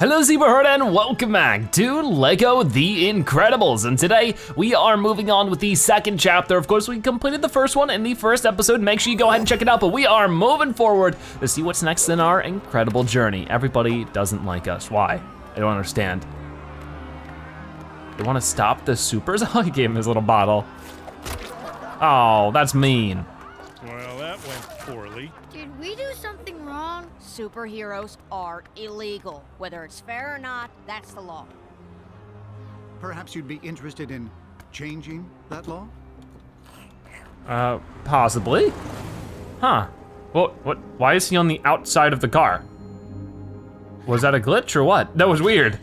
Hello ZebraHerd and welcome back to LEGO The Incredibles, and today we are moving on with the second chapter. Of course, we completed the first one in the first episode. Make sure you go ahead and check it out, but we are moving forward to see what's next in our incredible journey. Everybody doesn't like us. Why? I don't understand. They want to stop the supers? Oh, he gave him his little bottle. Oh, that's mean. Well, that went poorly. Did we do something wrong? Superheroes are illegal. Whether it's fair or not, that's the law. Perhaps you'd be interested in changing that law? Possibly. Huh. Well, what? Why is he on the outside of the car? Was that a glitch or what? That was weird.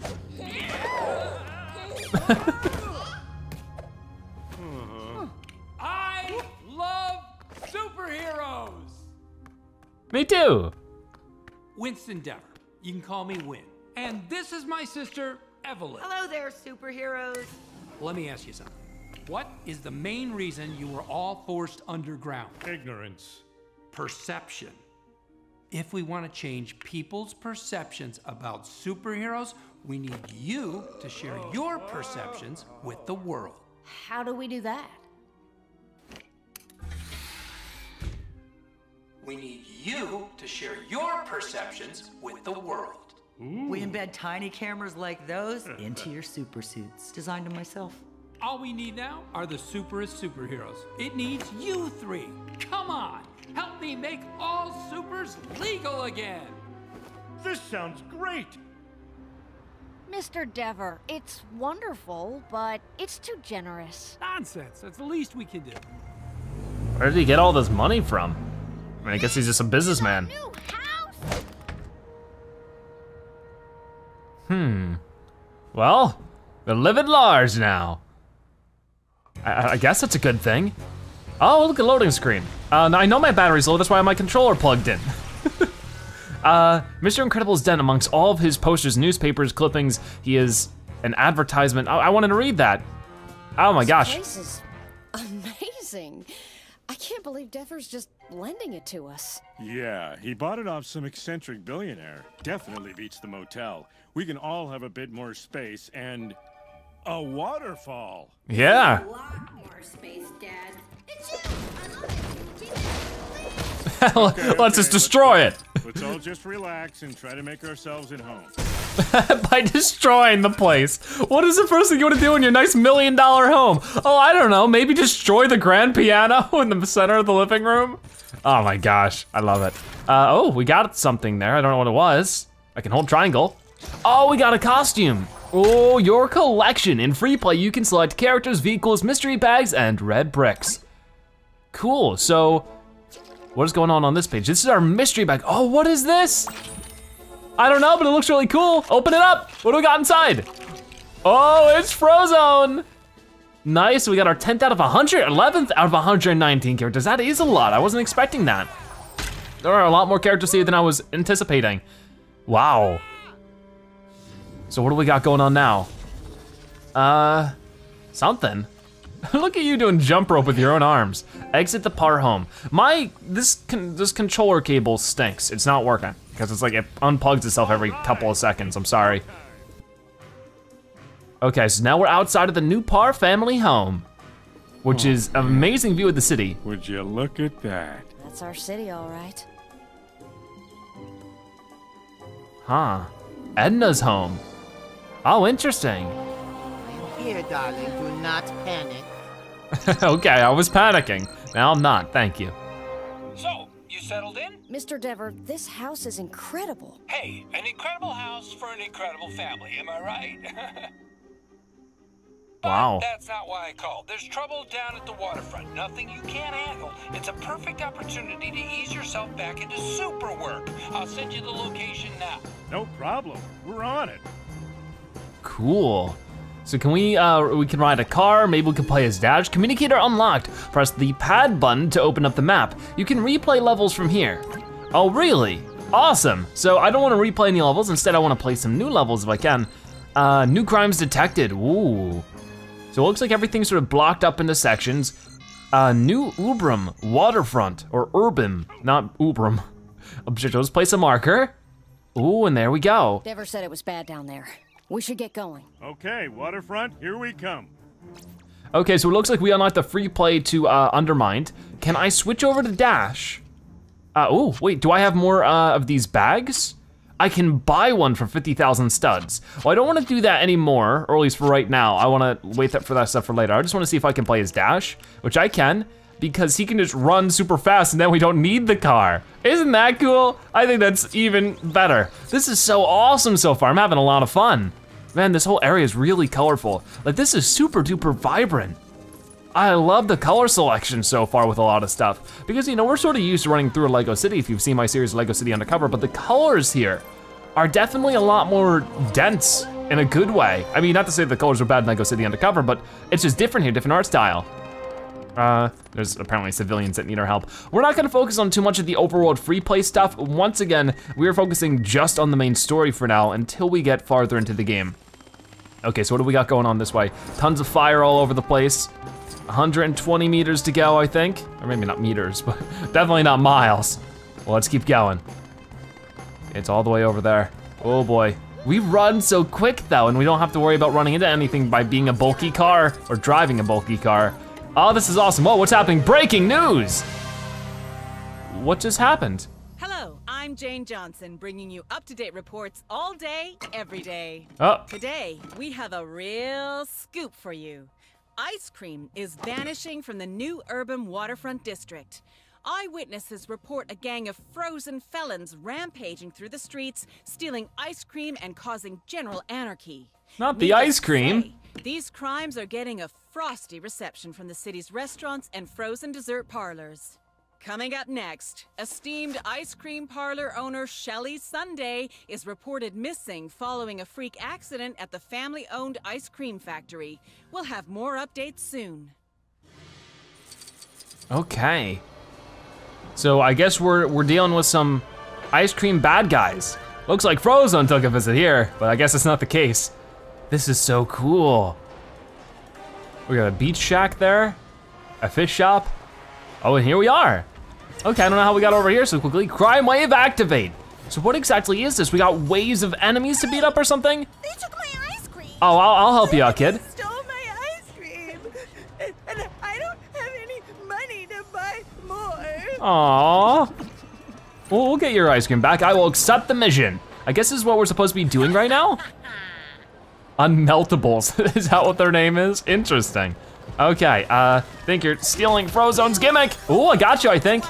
I love superheroes. Me too. Winston Deavor. You can call me Win. And this is my sister, Evelyn. Hello there, superheroes. Let me ask you something. What is the main reason you were all forced underground? Ignorance. Perception. If we want to change people's perceptions about superheroes, we need you to share your perceptions with the world. How do we do that? We need you to share your perceptions with the world. Ooh. We embed tiny cameras like those into your super suits. Designed them myself. All we need now are the superest superheroes. It needs you three. Come on, help me make all supers legal again. This sounds great. Mr. Deavor, it's wonderful, but it's too generous. Nonsense, that's the least we can do. Where did he get all this money from? I mean, I guess he's just a businessman. New house? Well, they're living large now. I guess that's a good thing. Oh, look at loading screen. I know my battery's low, that's why my controller plugged in. Mr. Incredible's den. Amongst all of his posters, newspapers, clippings, he is an advertisement. I wanted to read that. Oh my gosh. This place is amazing. I can't believe Deaver's just lending it to us. Yeah, he bought it off some eccentric billionaire. Definitely beats the motel. We can all have a bit more space and a waterfall. Yeah. A lot more space, Dad. It's you. I love it. Keep it, please. let's just destroy it. Let's all just relax and try to make ourselves at home. By destroying the place. What is the first thing you want to do in your nice $1 million home? Oh, I don't know, maybe destroy the grand piano in the center of the living room? Oh my gosh, I love it. Oh, we got something there, I don't know what it was. I can hold triangle. Oh, we got a costume. Oh, your collection. In free play, you can select characters, vehicles, mystery bags, and red bricks. Cool, so what is going on this page? This is our mystery bag. Oh, what is this? I don't know, but it looks really cool. Open it up. What do we got inside? Oh, it's Frozone. Nice, we got our 10th out of 100, 11th out of 119 characters. That is a lot, I wasn't expecting that. There are a lot more characters here than I was anticipating. Wow. So what do we got going on now? Something. Look at you doing jump rope with your own arms. Exit the Parr home. This controller cable stinks. It's not working because it's like it unplugs itself every couple of seconds. I'm sorry. Okay, so now we're outside of the new Parr family home, which is an amazing view of the city. Would you look at that? That's our city, all right. Huh? Edna's home. Oh, interesting. Here, darling, do not panic. Okay, I was panicking. Now I'm not, thank you. So, you settled in? Mr. Deavor, this house is incredible. Hey, an incredible house for an incredible family, am I right? Wow. That's not why I called. There's trouble down at the waterfront, nothing you can't handle. It's a perfect opportunity to ease yourself back into super work. I'll send you the location now. No problem, we're on it. Cool. So can we can ride a car, maybe we can play as Dash. Communicator unlocked. Press the pad button to open up the map. You can replay levels from here. Oh really? Awesome. So I don't wanna replay any levels, instead I wanna play some new levels if I can. New crimes detected, ooh. So it looks like everything's sort of blocked up into sections. New Ubrum, waterfront, or urban, not Ubrum. Objectives, place a marker. Ooh, and there we go. Deavor said it was bad down there. We should get going. Okay, waterfront, here we come. Okay, so it looks like we unlocked the free play to Undermined. Can I switch over to Dash? Oh, wait, do I have more of these bags? I can buy one for 50,000 studs. Well, I don't wanna do that anymore, or at least for right now. I wanna wait for that stuff for later. I just wanna see if I can play as Dash, which I can, because he can just run super fast and then we don't need the car. Isn't that cool? I think that's even better. This is so awesome so far. I'm having a lot of fun. Man, this whole area is really colorful. Like, this is super duper vibrant. I love the color selection so far with a lot of stuff. Because, you know, we're sort of used to running through LEGO City if you've seen my series LEGO City Undercover, but the colors here are definitely a lot more dense in a good way. I mean, not to say the colors are bad in LEGO City Undercover, but it's just different here, different art style. There's apparently civilians that need our help. We're not gonna focus on too much of the overworld free play stuff. Once again, we are focusing just on the main story for now until we get farther into the game. Okay, so what do we got going on this way? Tons of fire all over the place. 120 meters to go, I think. Or maybe not meters, but definitely not miles. Well, let's keep going. It's all the way over there. Oh boy. We run so quick though, and we don't have to worry about running into anything by being a bulky car or driving a bulky car. Oh, this is awesome. Whoa, what's happening? Breaking news! What just happened? Hello, I'm Jane Johnson, bringing you up-to-date reports all day, every day. Oh. Today, we have a real scoop for you. Ice cream is vanishing from the new urban waterfront district. Eyewitnesses report a gang of frozen felons rampaging through the streets, stealing ice cream and causing general anarchy. Not the ice cream. These crimes are getting a frosty reception from the city's restaurants and frozen dessert parlors. Coming up next, esteemed ice cream parlor owner Shelly Sunday is reported missing following a freak accident at the family-owned ice cream factory. We'll have more updates soon. Okay. So I guess we're dealing with some ice cream bad guys. Looks like Frozone took a visit here, but I guess it's not the case. This is so cool. We got a beach shack there, a fish shop. Oh, and here we are. Okay, I don't know how we got over here so quickly. Crime wave activate. So what exactly is this? We got waves of enemies to beat up or something? They took my ice cream. Oh, I'll help you out, kid. They stole my ice cream. And I don't have any money to buy more. Aww. Well, we'll get your ice cream back. I will accept the mission. I guess this is what we're supposed to be doing right now? Unmeltables, is that what their name is? Interesting. Okay, think you're stealing Frozone's gimmick. Ooh, I got you, I think.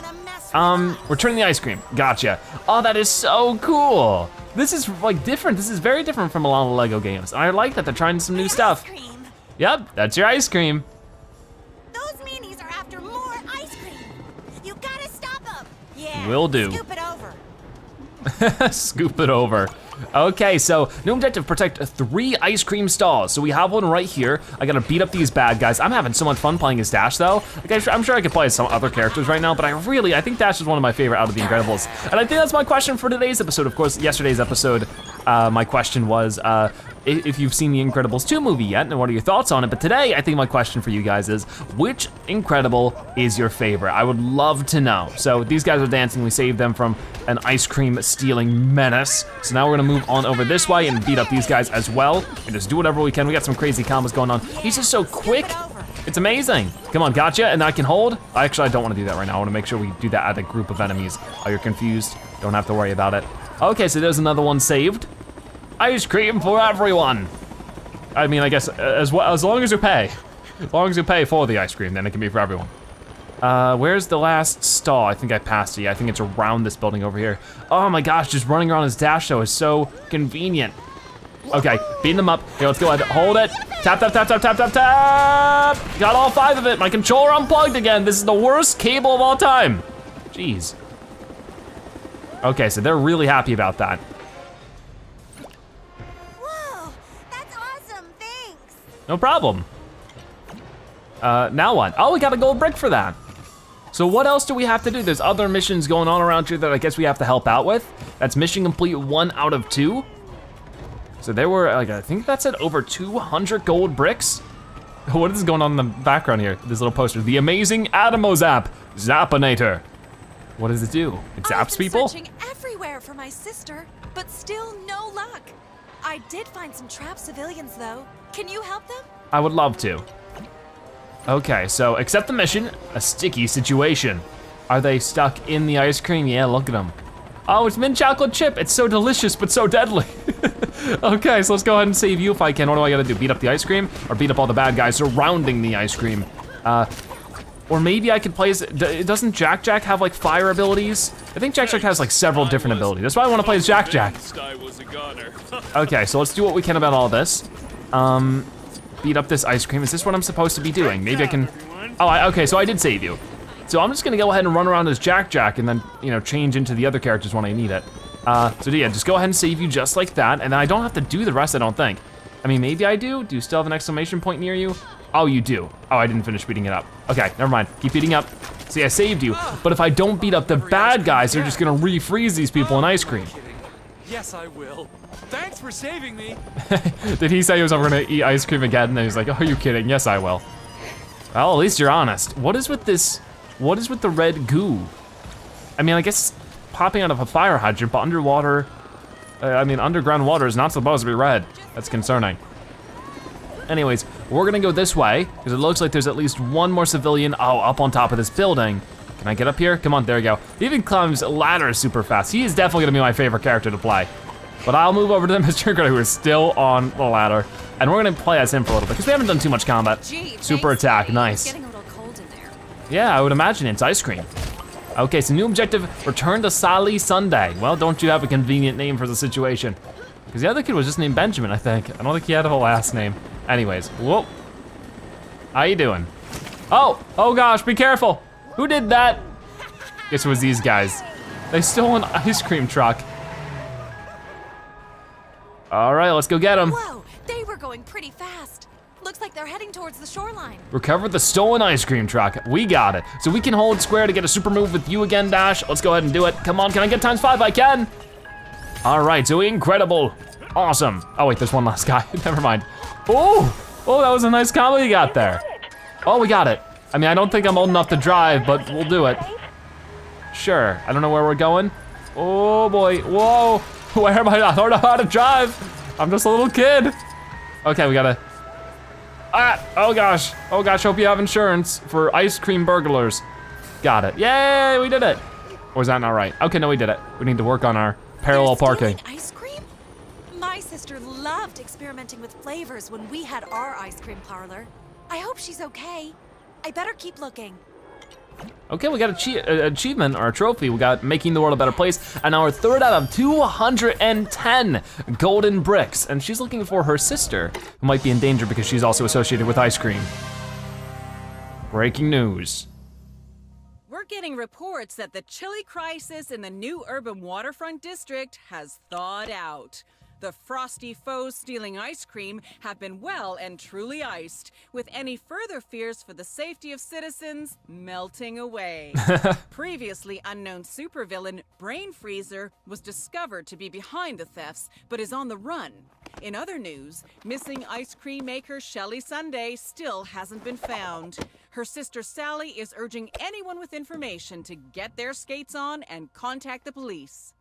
Return the ice cream, gotcha. Oh, that is so cool. This is like different, this is very different from a lot of LEGO games. I like that, they're trying some new stuff. Cream. Yep, that's your ice cream. Those meanies are after more ice cream. You gotta stop them. Yeah, will do. Scoop it over. Scoop it over. Okay, so new objective, protect 3 ice cream stalls. So we have one right here. I gotta beat up these bad guys. I'm having so much fun playing as Dash though. Like, I'm sure I could play as some other characters right now, but I think Dash is one of my favorite out of The Incredibles. And I think that's my question for today's episode. Of course, yesterday's episode, my question was, if you've seen The Incredibles 2 movie yet, and what are your thoughts on it? But today, I think my question for you guys is, which Incredible is your favorite? I would love to know. So these guys are dancing, we saved them from an ice cream stealing menace. So now we're gonna move on over this way and beat up these guys as well, and just do whatever we can. We got some crazy combos going on. He's just so quick, it's amazing. Come on, gotcha, and I can hold. Actually, I don't wanna do that right now. I wanna make sure we do that at a group of enemies. Oh, you're confused, don't have to worry about it. Okay, so there's another one saved. Ice cream for everyone. I mean, I guess as long as you pay. As long as you pay for the ice cream, then it can be for everyone. Where's the last stall? I think I passed it. Yeah, I think it's around this building over here. Oh my gosh, just running around as Dash though is so convenient. Okay, beating them up. Here, let's go ahead, hold it. Tap, tap, tap, tap, tap, tap, tap. Got all 5 of it. My controller unplugged again. This is the worst cable of all time. Jeez. Okay, so they're really happy about that. No problem. Now what? Oh, we got a gold brick for that. So what else do we have to do? There's other missions going on around here that I guess we have to help out with. That's mission complete 1 out of 2. So there were, like, I think that said over 200 gold bricks. What is going on in the background here? This little poster, the amazing Atomozap, Zapinator. What does it do? It zaps people? I've been searching everywhere for my sister. but still no luck. I did find some trapped civilians though. Can you help them? I would love to. Okay, so accept the mission, a sticky situation. Are they stuck in the ice cream? Yeah, look at them. Oh, it's mint chocolate chip. It's so delicious, but so deadly. Okay, so let's go ahead and save you if I can. What do I gotta do, beat up the ice cream? Or beat up all the bad guys surrounding the ice cream? Or maybe I could play as, doesn't Jack-Jack have like fire abilities? I think Jack-Jack has like several different abilities. That's why I wanna play as Jack-Jack. Okay, so let's do what we can about all this. Beat up this ice cream. Is this what I'm supposed to be doing? Maybe I can, oh, okay, so I did save you. So I'm just gonna go ahead and run around as Jack-Jack and then, you know, change into the other characters when I need it. So yeah, just go ahead and save you just like that, and then I don't have to do the rest, I don't think. I mean, maybe I do. Do you still have an exclamation point near you? Oh, you do. Oh, I didn't finish beating it up. Okay, never mind, keep beating up. See, I saved you, but if I don't beat up the bad guys, they're just gonna refreeze these people in ice cream. Yes, I will. Thanks for saving me. Did he say he was ever gonna eat ice cream again? And then he's like, oh, are you kidding? Yes, I will. Well, at least you're honest. What is with this? What is with the red goo? I mean, I guess popping out of a fire hydrant, but underwater, I mean, underground water is not supposed to be red. That's concerning. Anyways, we're gonna go this way, because it looks like there's at least one more civilian, oh, up on top of this building. Can I get up here? Come on, there we go. He even climbs ladders super fast. He is definitely gonna be my favorite character to play. But I'll move over to Mr. Incredible, who is still on the ladder, and we're gonna play as him for a little bit, because we haven't done too much combat. Gee, super attack, nice. Yeah, I would imagine it's ice cream. Okay, so new objective, return to Sally Sunday. Well, don't you have a convenient name for the situation? Because the other kid was just named Benjamin, I think. I don't think he had a last name. Anyways, whoa. How you doing? Oh, oh gosh, be careful. Who did that? Guess it was these guys. They stole an ice cream truck. All right, let's go get them. Whoa, they were going pretty fast. Looks like they're heading towards the shoreline. Recover the stolen ice cream truck. We got it. So we can hold square to get a super move with you again, Dash. Let's go ahead and do it. Come on, can I get ×5? I can. All right, so incredible. Awesome. Oh wait, there's one last guy. Never mind. Oh, oh, that was a nice combo you got there. Oh, we got it. I mean, I don't think I'm old enough to drive, but we'll do it. Sure, I don't know where we're going. Oh boy, whoa. Where am I? I don't know how to drive. I'm just a little kid. Okay, we gotta. Ah, oh gosh, hope you have insurance for ice cream burglars. Got it, yay, we did it. Or is that not right? Okay, no, we did it. We need to work on our parallel parking. Ice cream? My sister loved experimenting with flavors when we had our ice cream parlor. I hope she's okay. I better keep looking. Okay, we got achievement, or a trophy. We got making the world a better place, and our third out of 210 golden bricks. And she's looking for her sister, who might be in danger because she's also associated with ice cream. Breaking news. We're getting reports that the chili crisis in the new urban waterfront district has thawed out. The frosty foes stealing ice cream have been well and truly iced, with any further fears for the safety of citizens melting away. Previously unknown supervillain Brain Freezer was discovered to be behind the thefts, but is on the run. In other news, missing ice cream maker Shelly Sunday still hasn't been found. Her sister Sally is urging anyone with information to get their skates on and contact the police.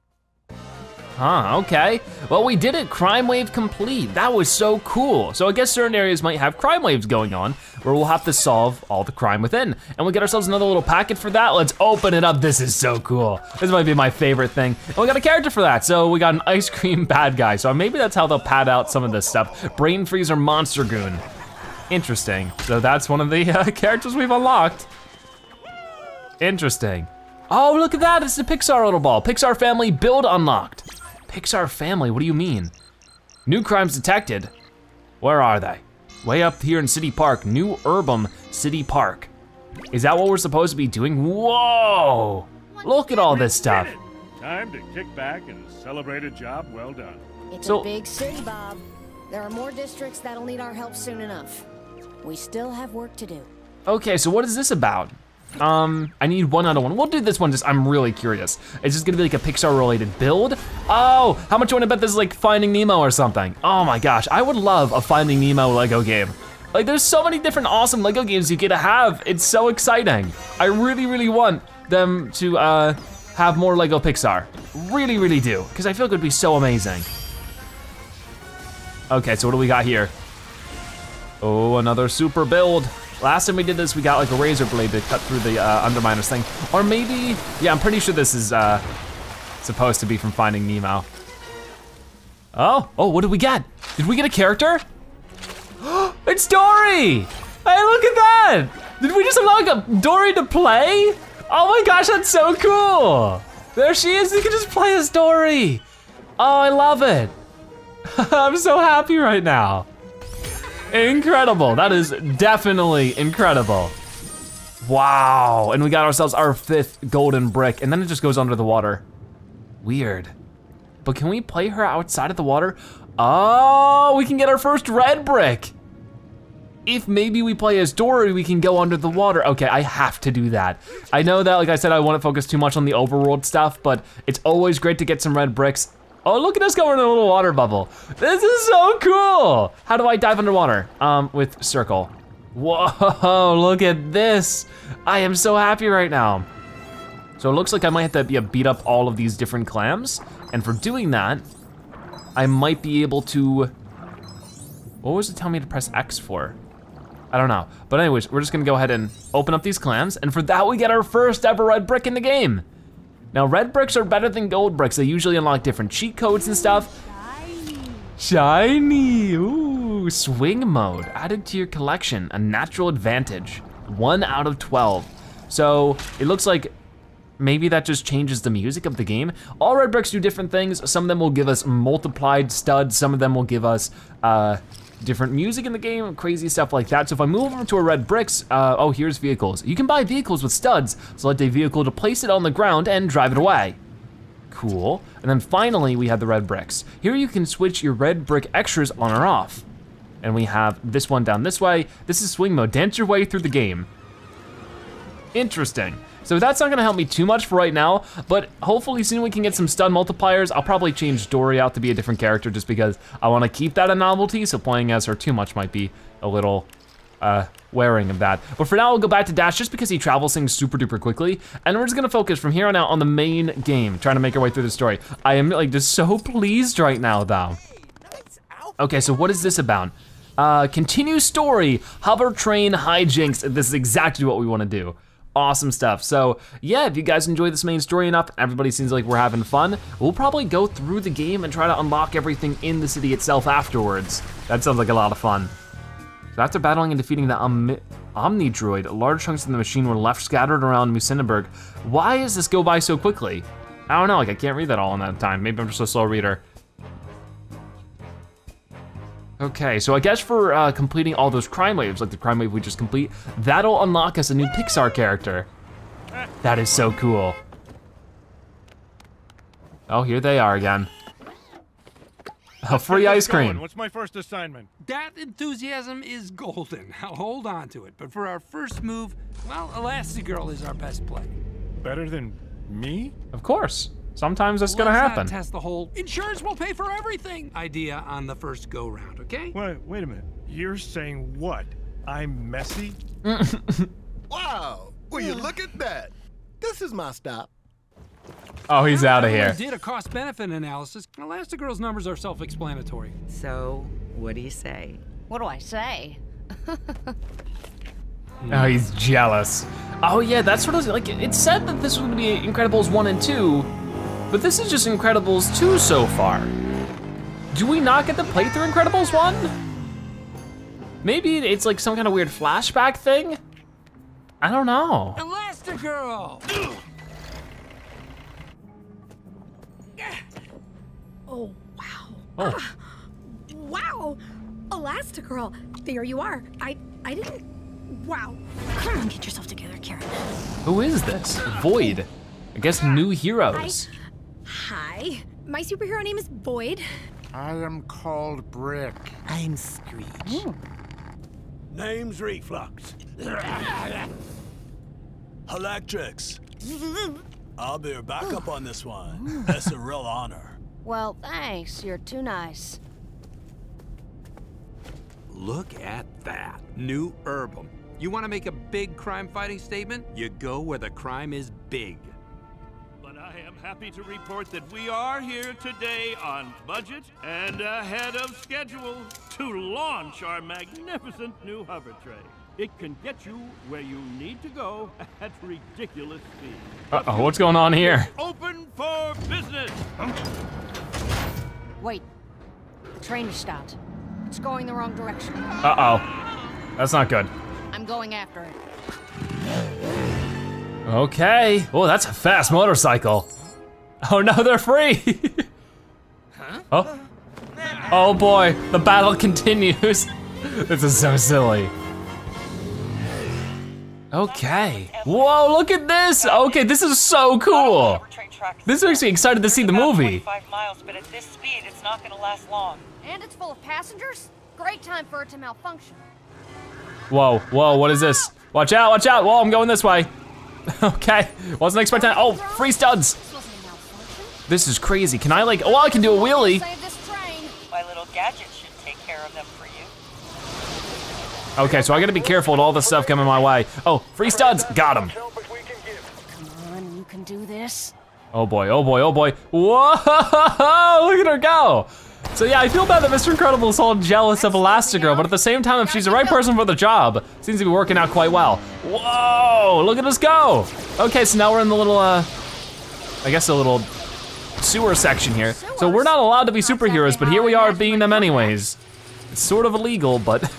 Huh, okay. Well, we did it, crime wave complete. That was so cool. So I guess certain areas might have crime waves going on where we'll have to solve all the crime within. And we get ourselves another little packet for that. Let's open it up, this is so cool. This might be my favorite thing. And we got a character for that. So we got an ice cream bad guy. So maybe that's how they'll pad out some of this stuff. Brain Freezer Monster Goon. Interesting. So that's one of the characters we've unlocked. Interesting. Oh, look at that, it's the Pixar little ball. Pixar family build unlocked. Pixar family, what do you mean? New crimes detected. Where are they? Way up here in City Park, New Urbum City Park. Is that what we're supposed to be doing? Whoa! Look at all this stuff. Time to kick back and celebrate a job well done. It's a big city, Bob. There are more districts that'll need our help soon enough. We still have work to do. Okay, so what is this about? I need one out of one. We'll do this one, just, I'm really curious. Is this gonna be like a Pixar related build? Oh, how much you wanna bet this is like Finding Nemo or something? Oh my gosh, I would love a Finding Nemo Lego game. Like there's so many different awesome Lego games you get to have, it's so exciting. I really, really want them to have more Lego Pixar. Really, really do, because I feel like it would be so amazing. Okay, so what do we got here? Oh, another super build. Last time we did this, we got like a razor blade to cut through the Underminer's thing. Or maybe, yeah, I'm pretty sure this is supposed to be from Finding Nemo. Oh, what did we get? Did we get a character? It's Dory! Hey, look at that! Did we just unlock Dory to play? Oh my gosh, that's so cool! There she is, you can just play as Dory! Oh, I love it! I'm so happy right now. Incredible, that is definitely incredible. Wow, and we got ourselves our 5th golden brick, and then it just goes under the water. Weird. But can we play her outside of the water? Oh, we can get our first red brick. If maybe we play as Dory, we can go under the water. Okay, I have to do that. I know that, like I said, I wouldn't focus too much on the overworld stuff, but it's always great to get some red bricks. Oh, look at us going in a little water bubble. This is so cool. How do I dive underwater? With circle. Whoa, look at this. I am so happy right now. So it looks like I might have to beat up all of these different clams. And for doing that, I might be able to, what was it telling me to press X for? I don't know. But anyways, we're just gonna go ahead and open up these clams, and for that we get our first ever red brick in the game. Now red bricks are better than gold bricks. They usually unlock different cheat codes and stuff. Shiny, ooh. Swing mode, added to your collection, a natural advantage, 1 out of 12. So it looks like maybe that just changes the music of the game. All red bricks do different things. Some of them will give us multiplied studs. Some of them will give us different music in the game, crazy stuff like that. So if I move over to a red bricks, oh, here's vehicles. You can buy vehicles with studs. Select a vehicle to place it on the ground and drive it away. Cool. And then finally, we have the red bricks. Here you can switch your red brick extras on or off. And we have this one down this way. This is swing mode, dance your way through the game. Interesting. So that's not gonna help me too much for right now, but hopefully soon we can get some stun multipliers. I'll probably change Dory out to be a different character just because I wanna keep that a novelty, so playing as her too much might be a little wearing of that. But for now, we'll go back to Dash just because he travels things super duper quickly, and we're just gonna focus from here on out on the main game, trying to make our way through the story. I am like just so pleased right now though. Okay, so what is this about? Continue story, Hover Train Hijinx. This is exactly what we wanna do. Awesome stuff. So yeah, if you guys enjoy this main story enough, everybody seems like we're having fun, we'll probably go through the game and try to unlock everything in the city itself afterwards. That sounds like a lot of fun. So after battling and defeating the Omni-Droid, large chunks of the machine were left scattered around Municiberg. Why does this go by so quickly? I don't know, like I can't read that all in that time. Maybe I'm just a slow reader. Okay, so I guess for completing all those crime waves, like the crime wave we just complete, that'll unlock us a new Pixar character. That is so cool. Oh, here they are again. A free ice cream. What's my first assignment? That enthusiasm is golden. I'll hold on to it. But for our first move, well, Elastigirl is our best play. Better than me? Of course. Sometimes that's gonna happen. Let's not test the whole insurance will pay for everything idea on the first go round, okay? Wait a minute. You're saying what? I'm messy? Wow, will you look at that? This is my stop. Oh, he's out of here. I did a cost benefit analysis. Elastigirl's numbers are self-explanatory. So, what do you say? What do I say? Oh, he's jealous. Oh yeah, that's sort of like, it said that this would be Incredibles 1 and 2, but this is just Incredibles 2 so far. Do we not get to play through Incredibles 1? Maybe it's like some kind of weird flashback thing? I don't know. Elastigirl! Oh, wow. Oh. Wow, Elastigirl, there you are. I didn't. Wow. Come on, get yourself together, Karen. Who is this? Boyd. I guess new heroes. Hi. My superhero name is Boyd. I am called Brick. I'm Screech. Ooh. Name's Reflux. He-Lectrix. I'll be your backup on this one. That's a real honor. Well, thanks. You're too nice. Look at that. New Herbum. You want to make a big crime fighting statement? You go where the crime is big. But I I am happy to report that we are here today on budget and ahead of schedule to launch our magnificent new hover train. It can get you where you need to go at ridiculous speed. Uh-oh, what's going on here? Open for business! Wait. The train is stopped. It's going the wrong direction. Uh-oh. That's not good. I'm going after it. Okay. Oh, that's a fast motorcycle. Oh no, they're free! Huh? Oh. Oh boy, the battle continues. This is so silly. Okay. Whoa, look at this! Okay, this is so cool! This makes me excited to see the movie. 25 miles, but at this speed, it's not gonna last long. And it's full of passengers? Great time for it to malfunction. Whoa, whoa, what is this? Watch out, watch out! Whoa, I'm going this way. Okay, wasn't expecting that. Oh, free studs! This is crazy. Can I like, oh, I can do a wheelie. My little gadget should take care of them for you. Okay, so I gotta be careful with all the stuff coming my way. Oh, free studs, got him. Come on, you can do this. Oh boy, oh boy, oh boy. Whoa, look at her go. So yeah, I feel bad that Mr. Incredible is all jealous of Elastigirl, but at the same time, if she's the right person for the job, seems to be working out quite well. Whoa, look at us go. Okay, so now we're in the little, I guess the little sewer section here. So we're not allowed to be superheroes, but here we are being them anyways. It's sort of illegal, but.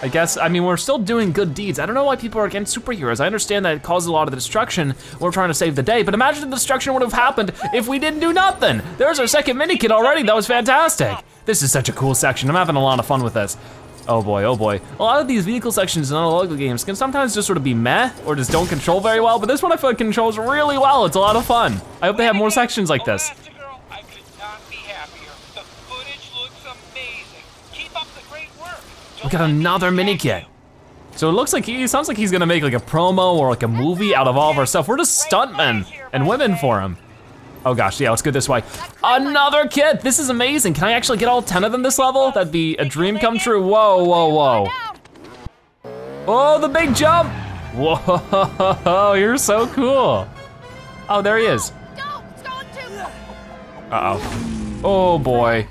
I guess, I mean, we're still doing good deeds. I don't know why people are against superheroes. I understand that it causes a lot of destruction when we're trying to save the day, but imagine the destruction would have happened if we didn't do nothing. There's our second minikit already, that was fantastic. This is such a cool section, I'm having a lot of fun with this. Oh boy, oh boy. A lot of these vehicle sections in other LEGO games can sometimes just sort of be meh, or just don't control very well, but this one I feel like controls really well, it's a lot of fun. I hope they have more sections like this. We got another mini kit. So it looks like he sounds like he's gonna make like a promo or like a movie out of all of our stuff. We're just stuntmen and women for him. Oh gosh, yeah, let's go this way. Another kit, this is amazing. Can I actually get all 10 of them this level? That'd be a dream come true. Whoa, whoa, whoa. Oh, the big jump. Whoa, you're so cool. Oh, there he is. Uh-oh. Oh boy.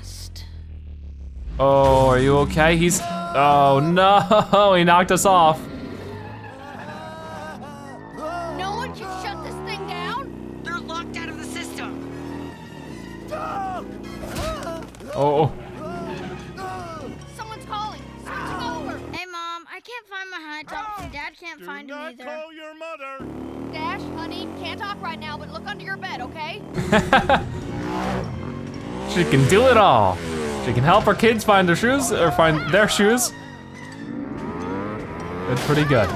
Oh, are you okay? He's. Oh no, he knocked us off. No one can shut this thing down. They're locked out of the system. Oh. Someone's calling. Switching over. Hey mom, I can't find my high tops and Dad can't find him either. Call your mother. Dash, honey, can't talk right now, but look under your bed, okay? She can do it all. She can help our kids find their shoes, or find their shoes. That's pretty good.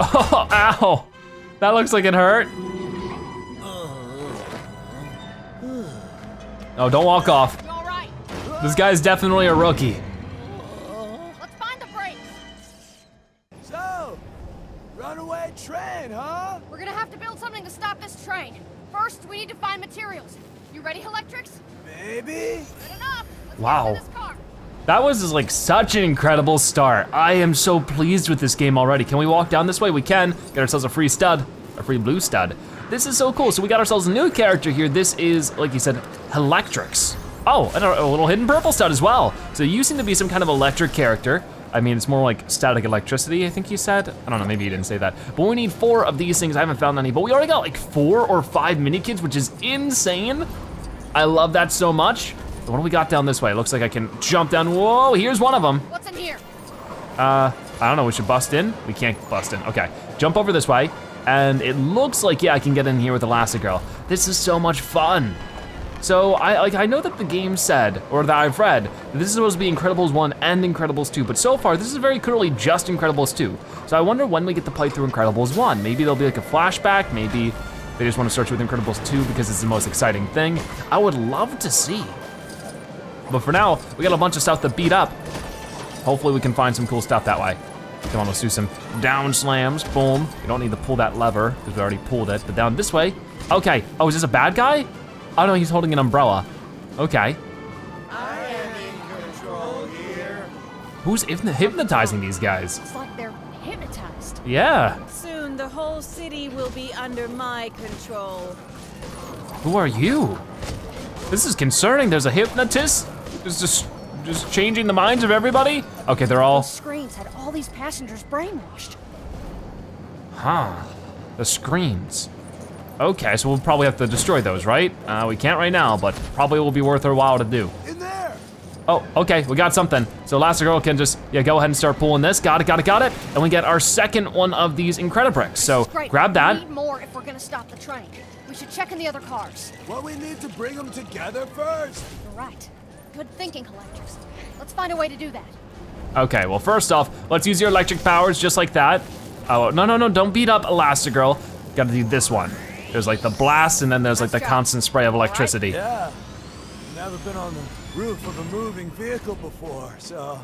Oh, ow! That looks like it hurt. Oh, don't walk off. This guy's definitely a rookie. Let's find the brakes. So, runaway train, huh? We're gonna have to build something to stop this train. First, we need to find materials. You ready, He-Lectrix? Maybe. Good enough. Wow. That was like such an incredible start. I am so pleased with this game already. Can we walk down this way? We can. Get ourselves a free stud, a free blue stud. This is so cool. So we got ourselves a new character here. This is, like you said, He-Lectrix. Oh, and a little hidden purple stud as well. So you seem to be some kind of electric character. I mean, it's more like static electricity, I think you said. I don't know, maybe you didn't say that. But we need 4 of these things. I haven't found any, but we already got like 4 or 5 minikits, which is insane. I love that so much. What do we got down this way? Looks like I can jump down. Whoa, here's one of them. What's in here? I don't know, we should bust in? We can't bust in, okay. Jump over this way, and it looks like, yeah, I can get in here with Elastigirl. This is so much fun. So I know that the game said, or that I've read, that this is supposed to be Incredibles 1 and Incredibles 2, but so far this is very clearly just Incredibles 2. So I wonder when we get to play through Incredibles 1. Maybe there'll be like a flashback, maybe they just want to search with Incredibles 2 because it's the most exciting thing. I would love to see. But for now, we got a bunch of stuff to beat up. Hopefully we can find some cool stuff that way. Come on, let's do some down slams, boom. We don't need to pull that lever, because we already pulled it, but down this way. Okay, oh, is this a bad guy? Oh no, he's holding an umbrella. Okay. I am in control here. Who's hypnotizing these guys? It's like they're hypnotized. Yeah. Soon the whole city will be under my control. Who are you? This is concerning. There's a hypnotist who's just changing the minds of everybody. Okay, they're all. The screens had all these passengers brainwashed. Huh. The screens. Okay, so we'll probably have to destroy those, right? We can't right now, but probably will be worth our while to do. In there. Oh, okay, we got something. So Elastigirl can just, yeah, go ahead and start pulling this. Got it, got it, got it. And we get our second one of these Incredibricks. So grab that. We need more if we're gonna stop the train. We should check in the other cars. Well, we need to bring them together first. You're right. Good thinking, He-Lectrix. Let's find a way to do that. Okay, well, first off, let's use your electric powers just like that. Oh, no, no, no, don't beat up Elastigirl. Gotta do this one. There's like the blast, and then there's like the constant spray of electricity. Yeah, never been on the roof of a moving vehicle before, so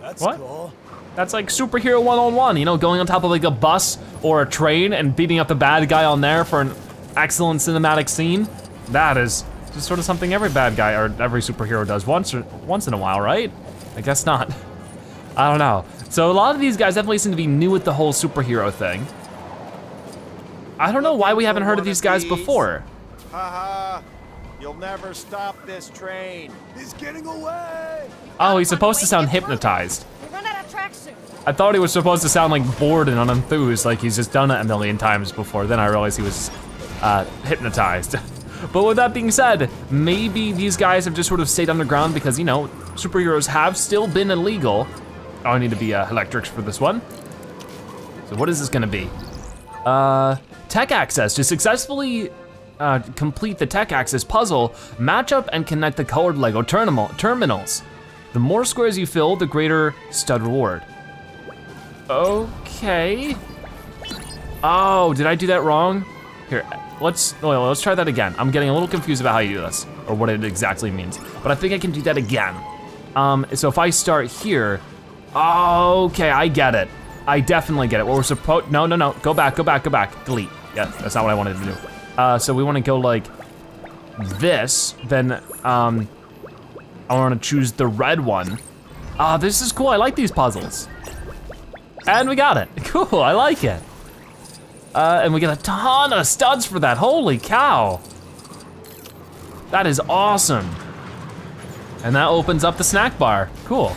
that's cool. That's like superhero one-on-one, you know, going on top of like a bus or a train and beating up the bad guy on there for an excellent cinematic scene. That is just sort of something every bad guy or every superhero does once in a while, right? I guess not. I don't know. So a lot of these guys definitely seem to be new at the whole superhero thing. I don't know why we haven't heard of these guys before. Haha, you'll never stop this train. He's getting away. Oh, he's supposed to sound hypnotized. We run out of track soon. I thought he was supposed to sound like bored and unenthused, like he's just done it a million times before. Then I realized he was hypnotized. But with that being said, maybe these guys have just sort of stayed underground because, you know, superheroes have still been illegal. Oh, I need to be He-Lectrix for this one. So what is this gonna be? Tech access. To successfully complete the tech access puzzle, match up and connect the colored LEGO terminals. The more squares you fill, the greater stud reward. Okay. Oh, did I do that wrong? Here, let's try that again. I'm getting a little confused about how you do this, or what it exactly means, but I think I can do that again. So if I start here, okay, I get it. I definitely get it. What we're supposed, no, no, no, go back, go back, go back, delete. Yeah, that's not what I wanted to do. So we wanna go like this, then I wanna choose the red one. Ah, this is cool, I like these puzzles. And we got it, cool, I like it. And we get a ton of studs for that, holy cow. That is awesome. And that opens up the snack bar, cool.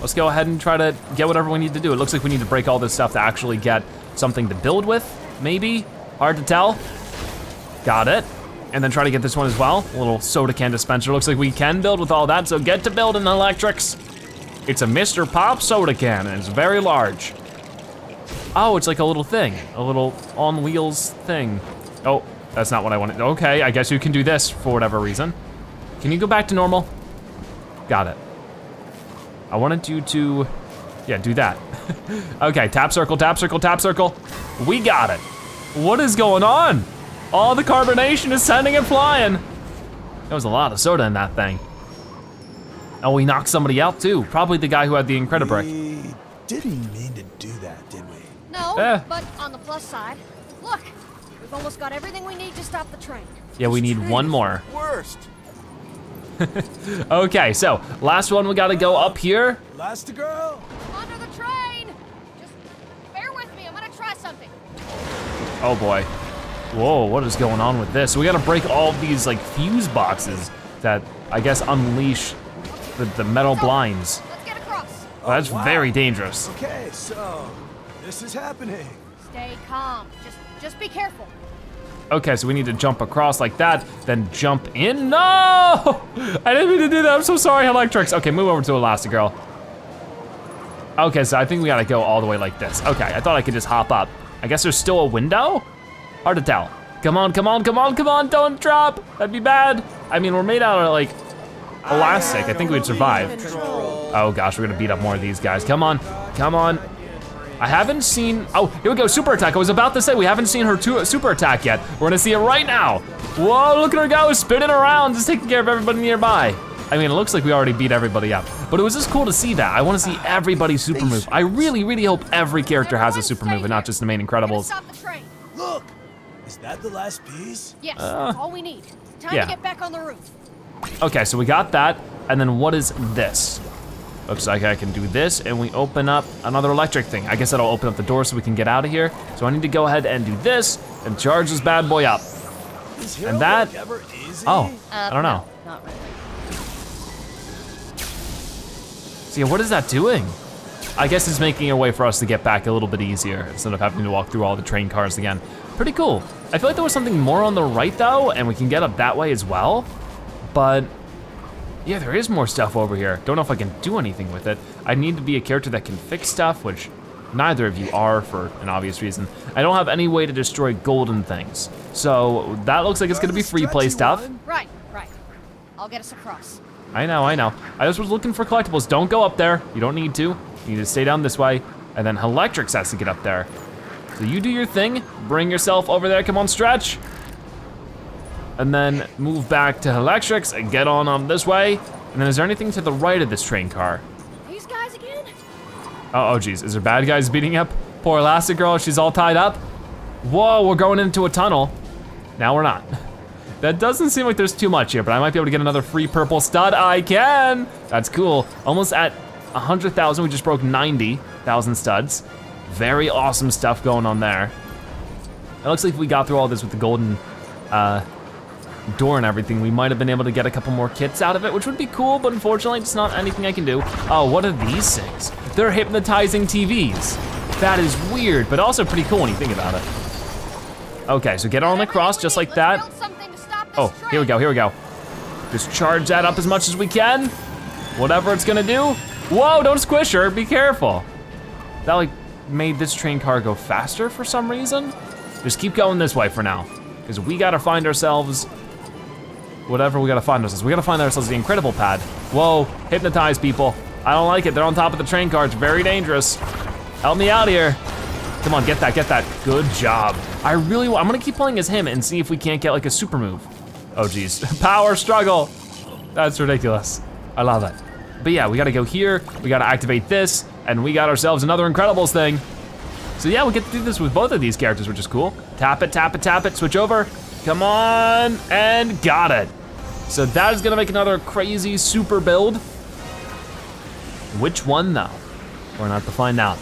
Let's go ahead and try to get whatever we need to do. It looks like we need to break all this stuff to actually get something to build with, maybe? Hard to tell. Got it. And then try to get this one as well. A little soda can dispenser. Looks like we can build with all that, so get to building, He-Lectrix. It's a Mr. Pop soda can, and it's very large. Oh, it's like a little thing, a little on wheels thing. Oh, that's not what I wanted. Okay, I guess you can do this for whatever reason. Can you go back to normal? Got it. I wanted you to, yeah, do that. Okay, tap circle, tap circle, tap circle. We got it. What is going on? All the carbonation is sending it flying. There was a lot of soda in that thing. Oh, we knocked somebody out too. Probably the guy who had the Incredibrick. We didn't mean to do that, did we? No, but on the plus side, look, we've almost got everything we need to stop the train. Yeah, we need one more. Worst. Okay, so last one, we gotta go up here. Elastigirl. Under the train. Just bear with me, I'm gonna try something. Oh boy. Whoa, what is going on with this? So we gotta break all these like fuse boxes that I guess unleash the metal blinds. Let's get across. Oh, that's very dangerous. Okay, so this is happening. Stay calm, just be careful. Okay, so we need to jump across like that, then jump in. No! I didn't mean to do that, I'm so sorry, He-Lectrix. Okay, move over to Elastigirl. Okay, so I think we gotta go all the way like this. Okay, I thought I could just hop up. I guess there's still a window? Hard to tell. Come on, come on, come on, come on, don't drop. That'd be bad. I mean, we're made out of like elastic. I think we'd survive. Oh gosh, we're gonna beat up more of these guys. Come on, come on. I haven't seen, oh, here we go, super attack. I was about to say, we haven't seen her super attack yet. We're gonna see it right now. Whoa, look at her go, spinning around, just taking care of everybody nearby. I mean, it looks like we already beat everybody up, but it was just cool to see that. I wanna see everybody's super move. I really, really hope every character has a super move and not just the main Incredibles. Look, is that the last piece? Yes, all we need. Time to get back on the roof. Okay, so we got that, and then what is this? Looks like I can do this, and we open up another electric thing. I guess that'll open up the door so we can get out of here. So I need to go ahead and do this and charge this bad boy up. And that, oh, I don't know. Not really. See, what is that doing? I guess it's making a way for us to get back a little bit easier instead of having to walk through all the train cars again. Pretty cool. I feel like there was something more on the right though, and we can get up that way as well. But yeah, there is more stuff over here. Don't know if I can do anything with it. I need to be a character that can fix stuff, which neither of you are for an obvious reason. I don't have any way to destroy golden things. So that looks like it's gonna be free play stuff. Right, right. I'll get us across. I know, I know. I just was looking for collectibles. Don't go up there. You don't need to. You need to stay down this way, and then He-Lectrix has to get up there. So you do your thing, bring yourself over there, come on, stretch. And then move back to He-Lectrix and get on this way. And then is there anything to the right of this train car? These guys again? Oh geez, is there bad guys beating up? Poor Elastigirl, she's all tied up. Whoa, we're going into a tunnel. Now we're not. That doesn't seem like there's too much here, but I might be able to get another free purple stud. I can, that's cool. Almost at 100,000, we just broke 90,000 studs. Very awesome stuff going on there. It looks like if we got through all this with the golden door and everything, we might have been able to get a couple more kits out of it, which would be cool, but unfortunately, it's not anything I can do. Oh, what are these things? They're hypnotizing TVs. That is weird, but also pretty cool when you think about it. Okay, so get on across just like that. Oh, here we go, here we go. Just charge that up as much as we can. Whatever it's gonna do. Whoa, don't squish her, be careful. That like made this train car go faster for some reason. Just keep going this way for now, because we gotta find ourselves, whatever we gotta find ourselves. We gotta find ourselves the Incredible Pad. Whoa, hypnotize people. I don't like it, they're on top of the train car, it's very dangerous. Help me out here. Come on, get that, good job. I'm gonna keep playing as him and see if we can't get like a super move. Oh geez, power struggle. That's ridiculous, I love it. But yeah, we gotta go here, we gotta activate this, and we got ourselves another Incredibles thing. So yeah, we get to do this with both of these characters, which is cool. Tap it, tap it, tap it, switch over. Come on, and got it. So that is gonna make another crazy super build. Which one though? We're not to find out.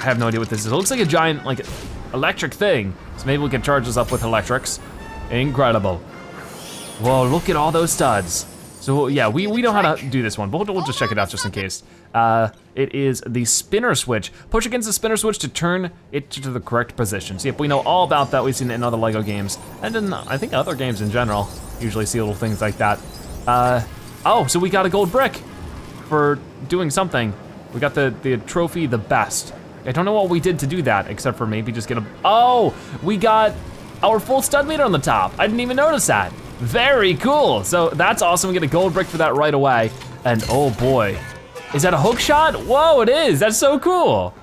I have no idea what this is. It looks like a giant, like, electric thing. So maybe we can charge this up with He-Lectrix. Incredible. Whoa, look at all those studs. So yeah, we know how to do this one, but we'll just check it out just in case. It is the spinner switch. Push against the spinner switch to turn it to the correct position. See, if we know all about that, we've seen it in other LEGO games, and in, I think, other games in general, usually see little things like that. Oh, so we got a gold brick for doing something. We got the trophy, the best. I don't know what we did to do that, except for maybe just get a, oh, we got our full stud meter on the top. I didn't even notice that. Very cool, so that's awesome. We get a gold brick for that right away. And oh boy, is that a hook shot? Whoa, it is, that's so cool.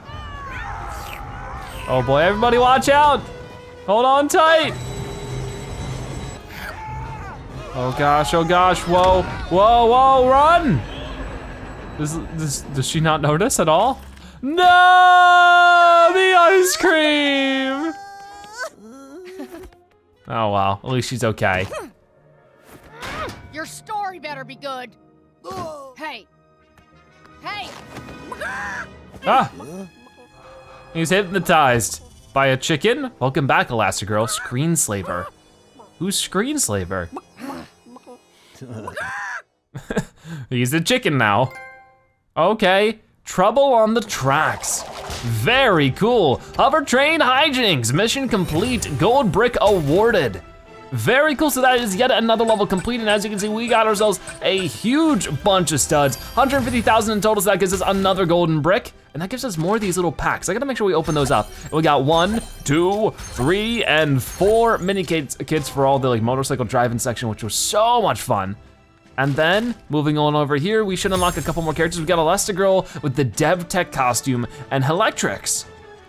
Oh boy, everybody watch out. Hold on tight. Oh gosh, whoa, whoa, whoa, run. Does she not notice at all? No, the ice cream. Oh wow, at least she's okay. Your story better be good. Hey, hey. Ah, he's hypnotized by a chicken. Welcome back, Elastigirl. Screenslaver. Who's Screenslaver? He's a chicken now. Okay, trouble on the tracks. Very cool. Hover Train Hijinx, mission complete, gold brick awarded. Very cool, so that is yet another level complete, and as you can see, we got ourselves a huge bunch of studs, 150,000 in total, so that gives us another golden brick, and that gives us more of these little packs. I gotta make sure we open those up. We got 1, 2, 3, and 4 mini kits for all the like motorcycle driving section, which was so much fun. And then, moving on over here, we should unlock a couple more characters. We've got Elastigirl with the Dev Tech costume and He-Lectrix.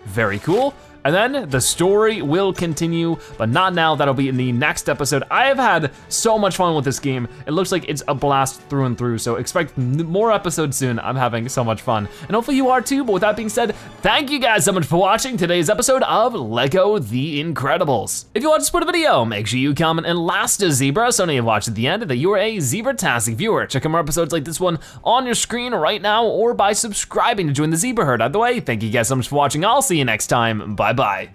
Very cool. And then the story will continue, but not now. That'll be in the next episode. I have had so much fun with this game. It looks like it's a blast through and through, so expect more episodes soon. I'm having so much fun, and hopefully you are too. But with that being said, thank you guys so much for watching today's episode of LEGO The Incredibles. If you want to support the video, make sure you comment and last to Zebra, so now you've watched at the end that you are a Zebra-tastic viewer. Check out more episodes like this one on your screen right now, or by subscribing to join the ZebraHerd. Either way, thank you guys so much for watching. I'll see you next time. Bye-bye.